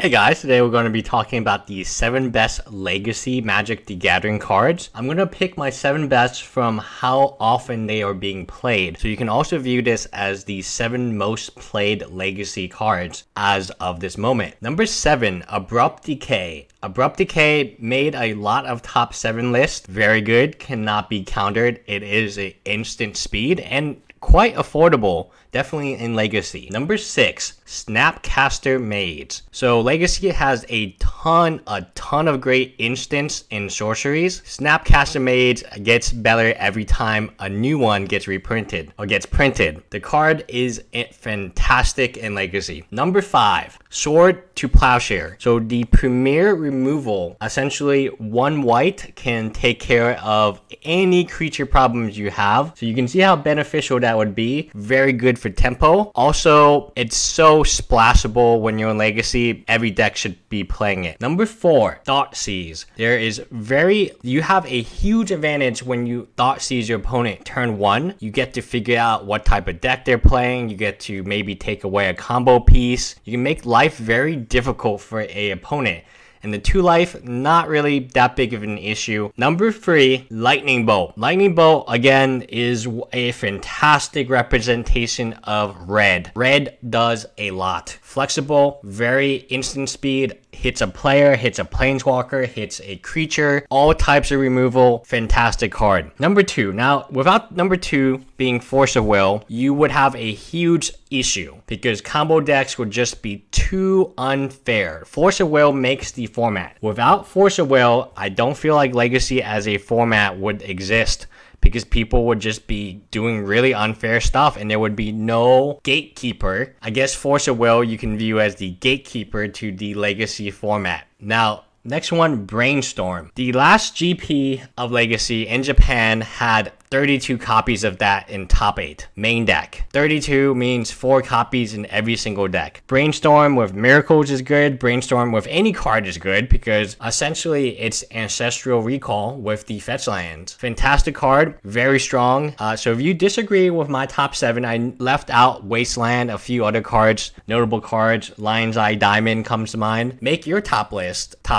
Hey guys, today we're going to be talking about the 7 best Legacy Magic the Gathering cards. I'm going to pick my 7 best from how often they are being played. So you can also view this as the 7 most played Legacy cards as of this moment. Number 7, Abrupt Decay. Abrupt Decay made a lot of top 7 lists. Very good, cannot be countered. It is an instant speed and quite affordable, definitely in Legacy. Number 6, Snapcaster Mage. So Legacy has a ton of great instants and sorceries. Snapcaster Mage gets better every time a new one gets reprinted or gets printed. The card is fantastic in Legacy. Number 5, Sword to Plowshare. So the premier removal, essentially one white can take care of any creature problems you have. So you can see how beneficial that would be. Very good for tempo. Also, it's so splashable when you're in Legacy. Every deck should be playing it. Number 4, Thought Seize. You have a huge advantage when you Thought Seize your opponent turn 1. You get to figure out what type of deck they're playing. You get to maybe take away a combo piece. You can make life very difficult for a opponent. And the 2 life, not really that big of an issue. Number 3, Lightning Bolt. Lightning Bolt, again, is a fantastic representation of red. Red does a lot. Flexible, very instant speed, hits a player, hits a planeswalker, hits a creature, all types of removal, fantastic card. Number 2, now without number 2 being Force of Will, you would have a huge issue because combo decks would just be too unfair. Force of Will makes the format. Without Force of Will, I don't feel like Legacy as a format would exist, because people would just be doing really unfair stuff and there would be no gatekeeper. I guess Force of Will you can view as the gatekeeper to the Legacy format. Now, next one, Brainstorm. The last GP of Legacy in Japan had 32 copies of that in top 8. Main deck. 32 means 4 copies in every single deck. Brainstorm with Miracles is good. Brainstorm with any card is good because essentially it's Ancestral Recall with the Fetchlands. Fantastic card. Very strong. So if you disagree with my top 7, I left out Wasteland, a few other cards, notable cards. Lion's Eye Diamond comes to mind. Make your top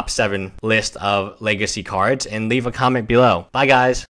7 list of Legacy cards and leave a comment below. Bye guys.